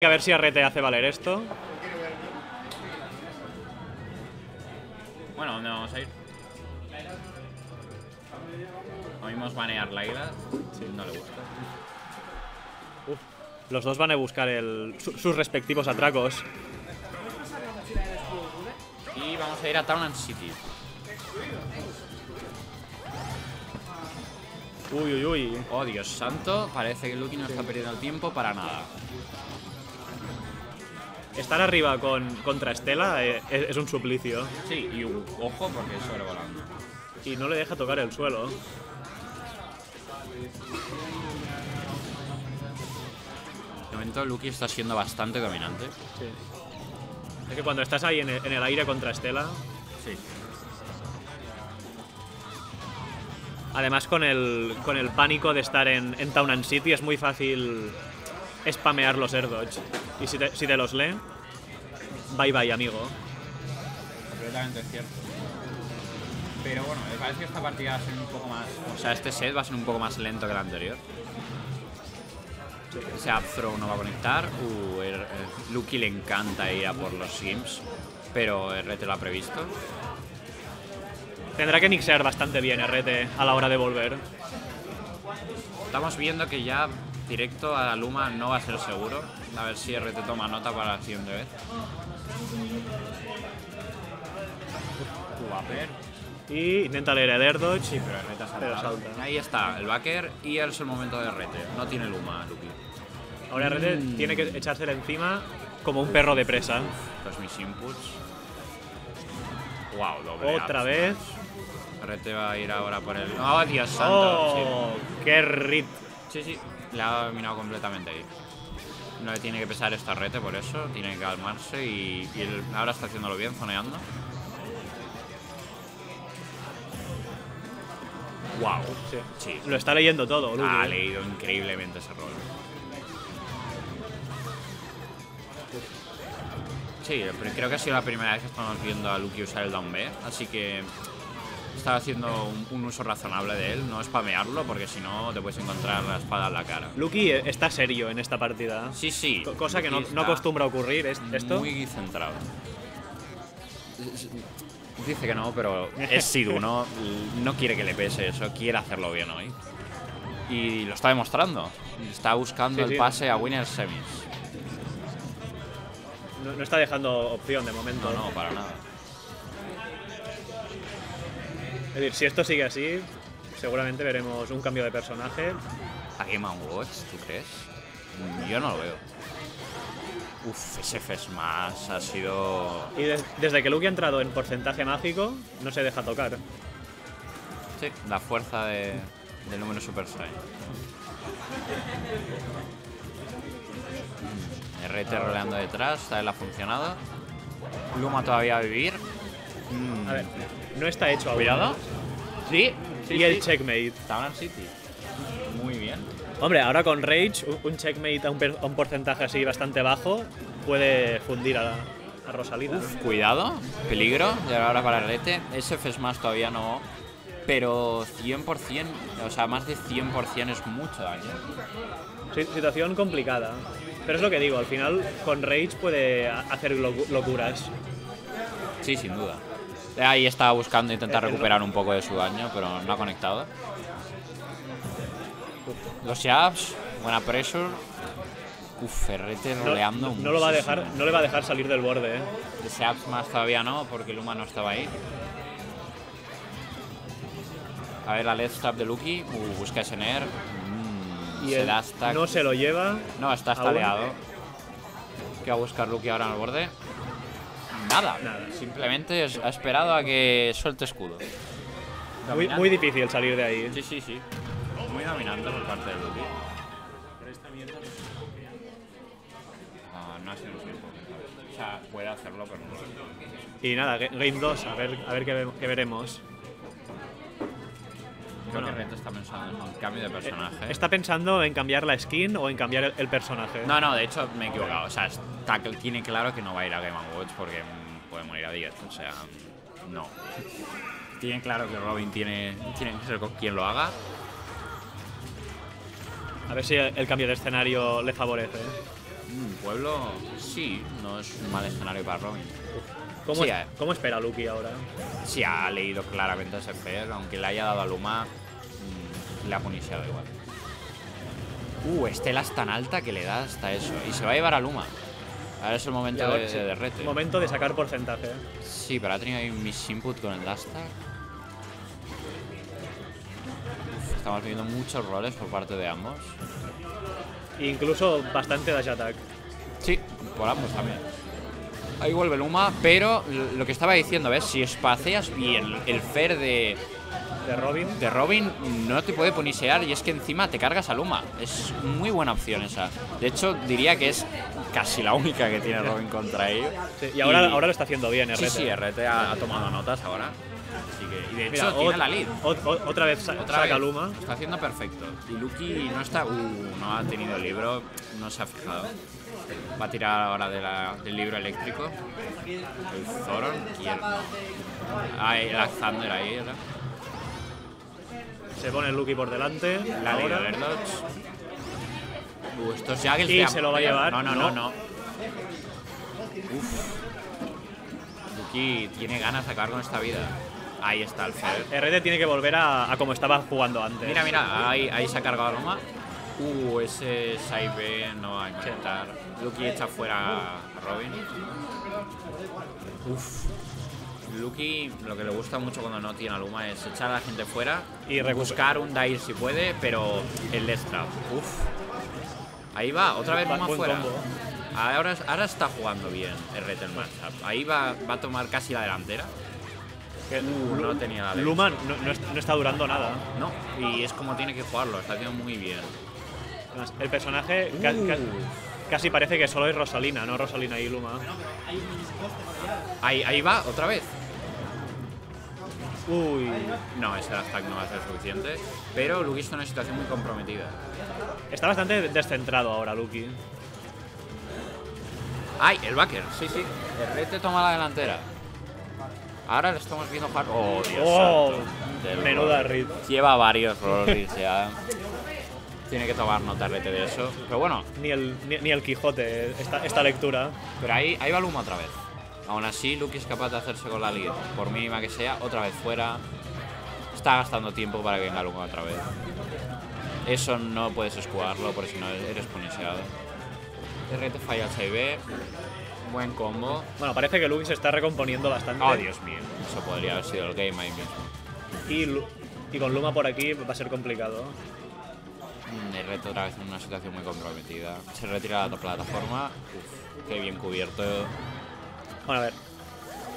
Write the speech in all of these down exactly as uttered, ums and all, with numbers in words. A ver si Rete hace valer esto. Bueno, ¿dónde vamos a ir? Oímos banear Laila. Sí, no le gusta. Uf, los dos van a buscar el, su, sus respectivos atracos. Y vamos a ir a Town and City. Uy, uy, uy. Oh, Dios santo. Parece que Lucky no está perdiendo el tiempo para nada. Estar arriba con, contra Estela eh, es, es un suplicio. Sí, y ojo porque es sobrevolando. Y no le deja tocar el suelo. De momento Lucky está siendo bastante dominante. Sí. Es que cuando estás ahí en el, en el aire contra Estela... Sí. Además con el, con el pánico de estar en, en Town and City es muy fácil... spamear los air dodge. Y si te, si te los lee, bye bye, amigo. Completamente cierto. Pero bueno, me parece que esta partida va a ser un poco más... O sea, este set va a ser un poco más lento que el anterior. Sí. Ese up throw no va a conectar. Uh, el, el Lucky le encanta ir a por los sims, pero Herrete lo ha previsto. Tendrá que nixear bastante bien Herrete a la hora de volver. Estamos viendo que ya... directo a Luma no va a ser seguro. A ver si R T toma nota para la siguiente vez. Y intenta leer el air dodge. Sí, pero R T salta. salta. Ahí está, el backer y es el momento de R T. No tiene Luma, Lucky. Ahora R T mm. tiene que echársela encima como un perro de presa. Los mis inputs. Wow, doble. Otra vez. R T va a ir ahora por el... ¡Oh, Dios santo! Oh, sí. ¡Qué rit! Sí, sí. Le ha dominado completamente ahí. No le tiene que pesar esta Rete por eso. Tiene que calmarse y, y él ahora está haciéndolo bien, zoneando. Wow. Sí. Sí. Lo está leyendo todo, Lucky. Ha leído increíblemente ese rol. Sí, pero creo que ha sido la primera vez que estamos viendo a Lucky usar el down B. Así que... está haciendo un, un uso razonable de él, no spamearlo, porque si no te puedes encontrar la espada en la cara. Lucky está serio en esta partida. Sí, sí. Co cosa Lucky que no, no acostumbra a ocurrir es, esto. Muy centrado. Dice que no, pero es Sidu, ¿no? No quiere que le pese eso, quiere hacerlo bien hoy. Y lo está demostrando. Está buscando sí, el sí. pase a Winners Semis. No, no está dejando opción de momento. No, no, para nada. Es decir, si esto sigue así, seguramente veremos un cambio de personaje. ¿A Game and Watch, tú crees? Yo no lo veo. Uf, ese F S M A S ha sido... Y de desde que Lucky ha entrado en porcentaje mágico, no se deja tocar. Sí, la fuerza de del número Super Saiyan. R T ah, roleando sí. detrás, está él ha funcionado. Luma todavía a vivir. Mm. A ver, no está hecho aún. Cuidado. Sí, sí Y el sí. checkmate. Town and City. Muy bien. Hombre, ahora con Rage, un checkmate a un, per a un porcentaje así bastante bajo puede fundir a, a Rosalina. Uf, cuidado, peligro. Y ahora para Rete. Ese F S M A S todavía no. Pero cien por cien, o sea, más de cien por cien es mucho daño. Sí, situación complicada. Pero es lo que digo, al final con Rage puede hacer loc locuras. Sí, sin duda. Ahí estaba buscando intentar recuperar un poco de su daño, pero no ha conectado. Los jabs, buena pressure. Uf, Ferrete roleando. No, no, no, lo va a dejar, no le va a dejar salir del borde. ¿eh? De jabs más todavía no, porque Luma no estaba ahí. A ver la left stab de Lucky. Uh, busca ese Nair. Mm, y se da stack. No se lo lleva. No, está estaleado. ¿Qué va a buscar Lucky ahora en el borde? Nada, Nada, simplemente ha esperado a que suelte escudo. Muy, muy difícil salir de ahí. Sí, sí, sí. Muy dominante por parte de Lucky. No, no ha sido un tiempo. O sea, puede hacerlo, pero no lo hace. Y nada, Game dos, a ver, a ver qué, qué veremos. Creo bueno, que Rete está pensando en un cambio de personaje. ¿Está pensando en cambiar la skin o en cambiar el, el personaje? No, no, de hecho me he equivocado. O sea, está, tiene claro que no va a ir a Game and Watch porque puede morir a diez. O sea, no. Tiene claro que Robin tiene, tiene que ser quien lo haga. A ver si el cambio de escenario le favorece. Un pueblo, sí, no es un mal escenario para Robin. ¿Cómo, sí, es, ¿Cómo espera Lucky ahora? Sí, ha leído claramente ese P R, aunque le haya dado a Luma, le ha puniciado igual. Uh, Estela es tan alta que le da hasta eso. Y se va a llevar a Luma. Ahora es el momento ahora, de, sí. de Rete. Momento de sacar porcentaje. Sí, pero ha tenido ahí un misinput con el Dastar. Estamos viendo muchos roles por parte de ambos. Incluso bastante dash attack. Sí, por ambos también. Ahí vuelve Luma, pero lo que estaba diciendo, ¿ves? Si espaceas bien el fair de... De Robin. De Robin no te puede punisear y es que encima te cargas a Luma. Es muy buena opción esa. De hecho, diría que es casi la única que tiene Robin contra ellos. Sí, y ahora, y... ahora lo está haciendo bien R T. Sí, sí, R T ha, ha tomado notas ahora. Así que, y de hecho, Mira, tiene la lead. Otra vez sa otra saca vez. Luma. Está haciendo perfecto. Y Lucky no está. Uh, no ha tenido el libro, no se ha fijado. Va a tirar ahora de la, del libro eléctrico. El Zoron. Ah, el Xander ahí, ¿verdad? Se pone el Lucky por delante. La Laila de uh, estos Jaggles. Y se lo va a llevar. No, no, no, no. Uf. Lucky tiene ganas de acabar con esta vida. Ahí está el Fer. Rete tiene que volver a, a como estaba jugando antes. Mira, mira, ahí, ahí se ha cargado la Luma. Uh, ese Saibe no va a intentar. Sí. Lucky echa fuera a Robin. Uf. Lucky, lo que le gusta mucho cuando no tiene a Luma es echar a la gente fuera y buscar un Dair si puede, pero el Destra. Uff. Ahí va, otra vez Luma fuera. Ahora, ahora está jugando bien el Rete el matchup. Ahí va, va a tomar casi la delantera. Uh, no tenía la Luma no, no, está, no está durando nada. No, y es como tiene que jugarlo, está haciendo muy bien. Además, el personaje uh. casi, casi, casi parece que solo es Rosalina, no Rosalina y Luma. Ahí, ahí va, otra vez. Uy. No, ese hashtag no va a ser suficiente. Pero Lucky está en una situación muy comprometida. Está bastante descentrado ahora Lucky. ¡Ay! El backer, sí, sí. El Rete toma la delantera. Ahora lo estamos viendo jugar. ¡Oh, Dios! Oh, menuda Rete. Lleva varios roles ya. Tiene que tomar nota Rete de eso. Pero bueno. Ni el, ni, ni el Quijote, esta, esta lectura. Pero ahí, ahí va Luma otra vez. Aún así, Lucky es capaz de hacerse con la lead, por mínima que sea, otra vez fuera. Está gastando tiempo para que venga Luma otra vez. Eso no puedes escudarlo, porque si no eres puniseado. R T falla el seis B. Buen combo. Bueno, parece que Lucky se está recomponiendo bastante. Oh, Dios mío. Eso podría haber sido el game ahí mismo. Y, y con Luma por aquí va a ser complicado. R T otra vez en una situación muy comprometida. Se retira de la plataforma. Uf, qué bien cubierto. Bueno, a ver.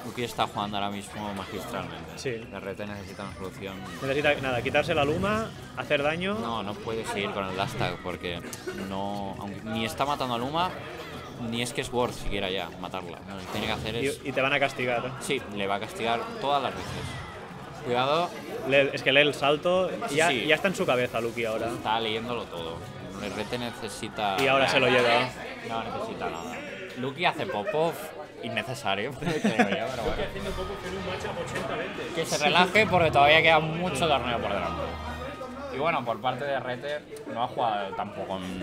Lucky está jugando ahora mismo magistralmente. Sí. La Rete necesita una solución. Necesita, nada, quitarse la Luma, hacer daño. No, no puede seguir con el hashtag porque no. Aunque, ni está matando a Luma, ni es que es worth siquiera ya matarla. Lo que tiene que hacer es. Y, y te van a castigar. Sí, le va a castigar todas las veces. Cuidado. Le, es que lee el salto. Sí, ya, sí. ya está en su cabeza Lucky ahora. Está leyéndolo todo. El Rete necesita. Y ahora la, se lo lleva. No necesita nada. Lucky hace pop-off. Innecesario, creo yo, pero bueno. Que se relaje porque todavía queda mucho torneo por delante. Y bueno, por parte de Rete no ha jugado tampoco en